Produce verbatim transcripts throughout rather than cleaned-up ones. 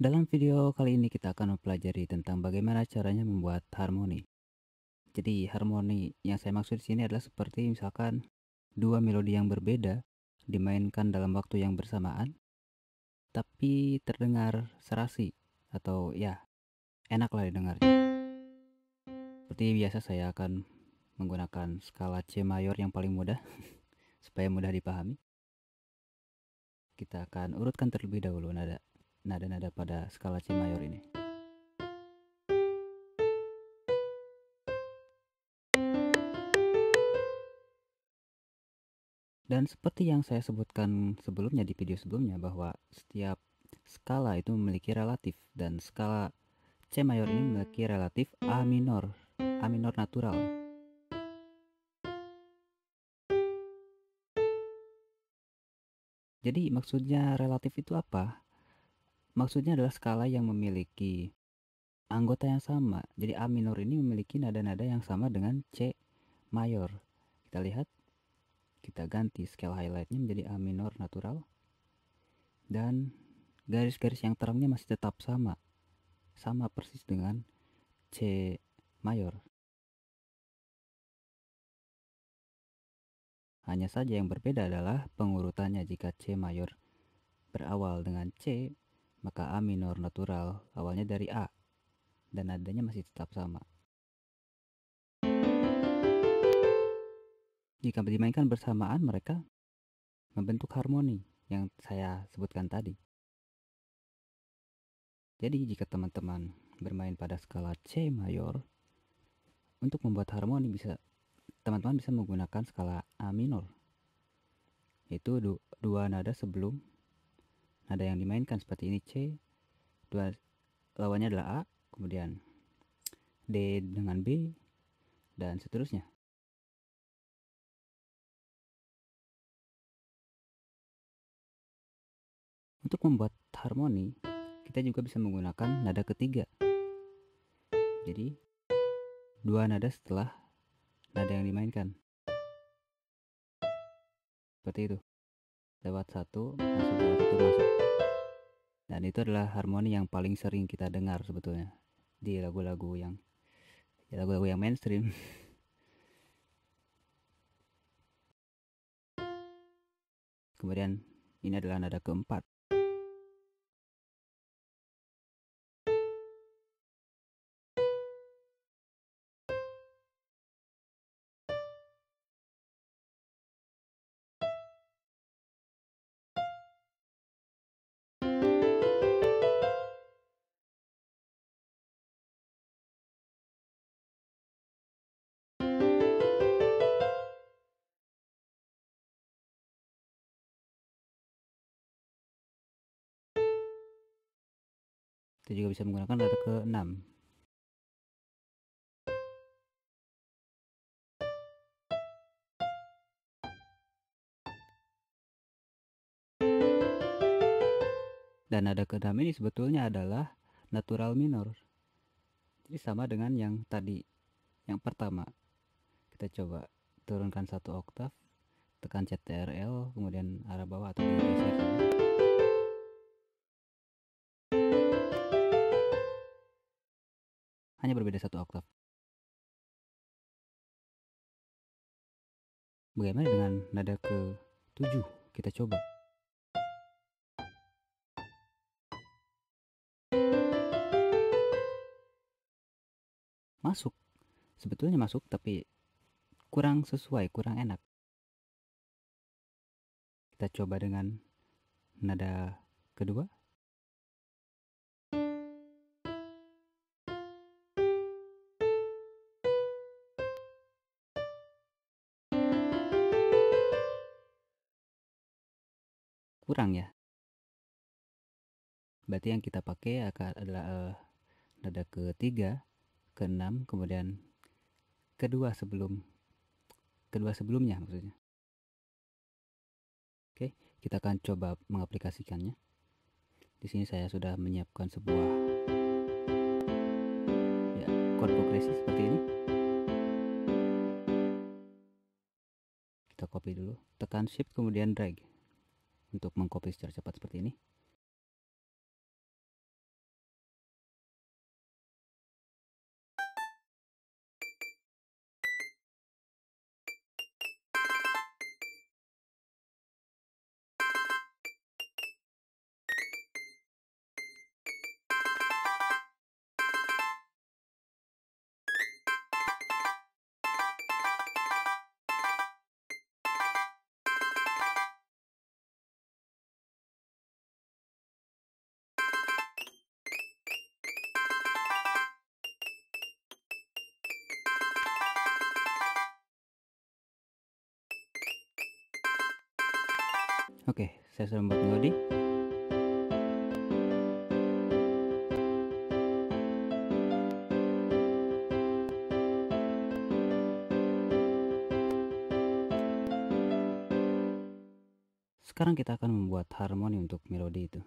Dalam video kali ini kita akan mempelajari tentang bagaimana caranya membuat harmoni. Jadi harmoni yang saya maksud di sini adalah seperti misalkan dua melodi yang berbeda dimainkan dalam waktu yang bersamaan, tapi terdengar serasi atau ya enaklah didengarnya. Seperti biasa saya akan menggunakan skala C mayor yang paling mudah supaya mudah dipahami. Kita akan urutkan terlebih dahulu nada. nada-nada pada skala C mayor ini. Dan seperti yang saya sebutkan sebelumnya di video sebelumnya bahwa setiap skala itu memiliki relatif dan skala C mayor ini memiliki relatif A minor, A minor natural. Jadi maksudnya relatif itu apa? Maksudnya adalah skala yang memiliki anggota yang sama. Jadi A minor ini memiliki nada-nada yang sama dengan C mayor. Kita lihat, kita ganti scale highlightnya menjadi A minor natural. Dan garis-garis yang terangnya masih tetap sama. Sama persis dengan C mayor. Hanya saja yang berbeda adalah pengurutannya. Jika C mayor berawal dengan C, maka A minor natural awalnya dari A, dan nadanya masih tetap sama. Jika dimainkan bersamaan, mereka membentuk harmoni yang saya sebutkan tadi. Jadi jika teman-teman bermain pada skala C mayor, untuk membuat harmoni bisa teman-teman bisa menggunakan skala A minor, yaitu du- dua nada sebelum nada yang dimainkan, seperti ini C, dua lawannya adalah A, kemudian D dengan B, dan seterusnya. Untuk membuat harmoni, kita juga bisa menggunakan nada ketiga. Jadi, dua nada setelah nada yang dimainkan. Seperti itu. Lewat satu, masuk, lewat satu, masuk. Dan itu adalah harmoni yang paling sering kita dengar sebetulnya di lagu-lagu yang lagu-lagu yang mainstream. Kemudian ini adalah nada keempat. Kita juga bisa menggunakan nada keenam. Dan nada keenam ini sebetulnya adalah natural minor. Jadi sama dengan yang tadi, yang pertama. Kita coba turunkan satu oktav, tekan C T R L, kemudian arah bawah atau geser. Hanya berbeda satu oktav. Bagaimana dengan nada ke tujuh? Kita coba. Masuk. Sebetulnya masuk, tapi kurang sesuai, kurang enak. Kita coba dengan nada kedua. Kurang ya, berarti yang kita pakai akan adalah uh, nada ketiga, keenam, kemudian kedua sebelum kedua sebelumnya maksudnya. Oke, kita akan coba mengaplikasikannya. Di sini saya sudah menyiapkan sebuah ya, chord progresi seperti ini. Kita copy dulu, tekan shift kemudian drag untuk mengcopy secara cepat seperti ini. Oke, saya sudah membuat melodi. Sekarang kita akan membuat harmoni untuk melodi itu.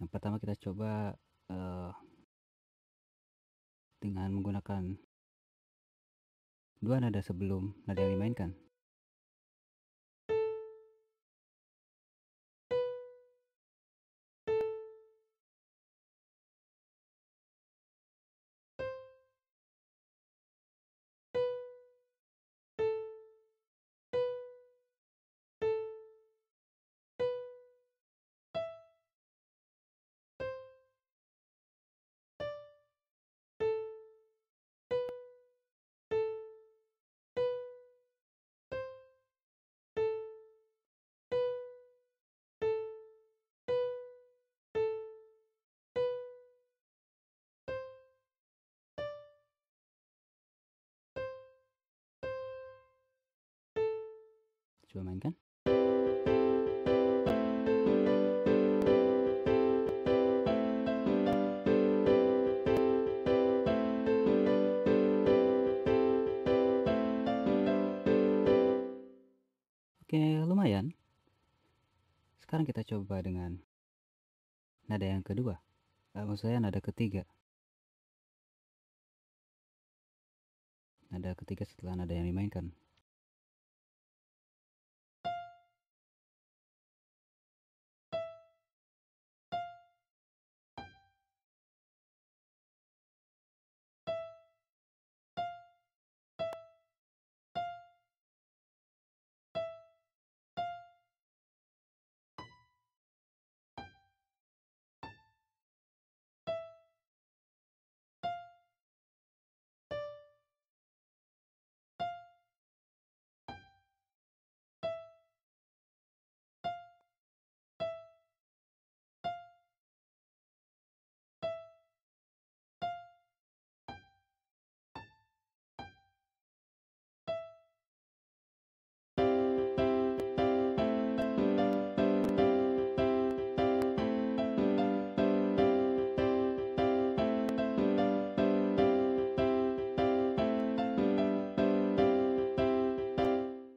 Yang pertama kita coba uh, dengan menggunakan dua nada sebelum nada yang dimainkan. Coba mainkan. Oke, lumayan. Sekarang kita coba dengan nada yang kedua, eh, maksud saya nada ketiga. Nada ketiga setelah nada yang dimainkan.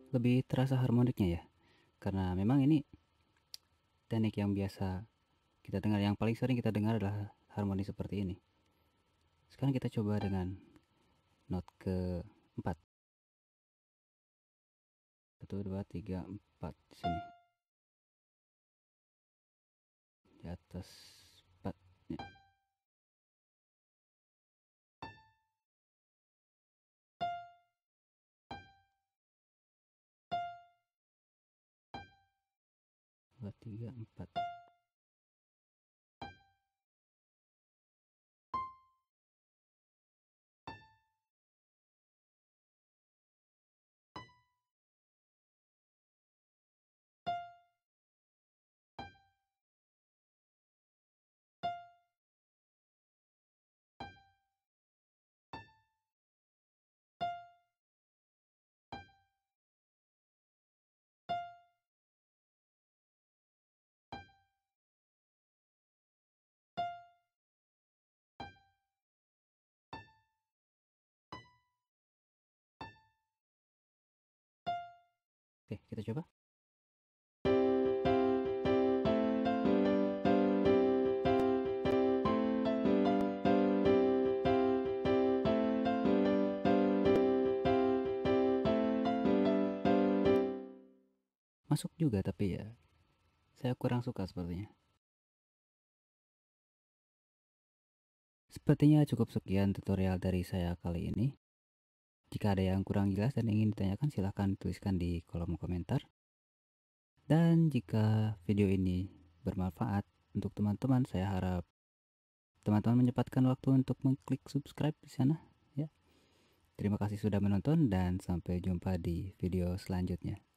Lebih terasa harmoniknya ya, karena memang ini teknik yang biasa kita dengar, yang paling sering kita dengar adalah harmoni seperti ini. Sekarang kita coba dengan not keempat, satu, dua, tiga, empat di sini, di atas empatnya. dua, tiga, empat. Oke, kita coba. Masuk juga, tapi ya saya kurang suka sepertinya. Sepertinya cukup sekian tutorial dari saya kali ini. Jika ada yang kurang jelas dan ingin ditanyakan, silahkan tuliskan di kolom komentar. Dan jika video ini bermanfaat untuk teman-teman, saya harap teman-teman menyempatkan waktu untuk mengklik subscribe di sana. Ya. Terima kasih sudah menonton dan sampai jumpa di video selanjutnya.